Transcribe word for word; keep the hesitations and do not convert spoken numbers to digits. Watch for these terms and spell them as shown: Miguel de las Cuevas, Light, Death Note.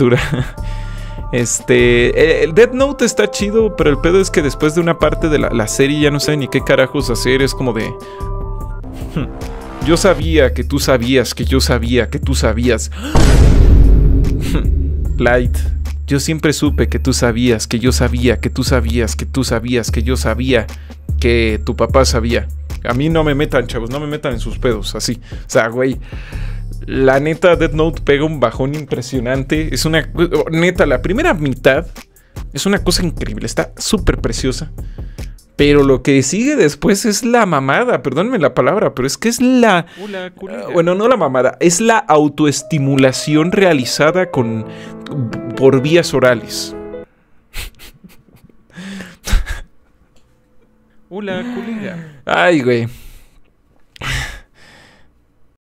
caricatura. Este, el Death Note está chido, pero el pedo es que después de una parte de la, la serie ya no sé ni qué carajos hacer. Es como de... yo sabía que tú sabías que yo sabía que tú sabías. Light, yo siempre supe que tú sabías que yo sabía que tú sabías que tú sabías que yo sabía que tu papá sabía. A mí no me metan, chavos, no me metan en sus pedos, así. O sea, güey, la neta, Death Note pega un bajón impresionante. Es una... neta, la primera mitad es una cosa increíble. Está súper preciosa. Pero lo que sigue después es la mamada. Perdónenme la palabra, pero es que es la... Hola, uh, bueno, no la mamada. Es la autoestimulación realizada con... por vías orales. Hola, colega. Ay, güey.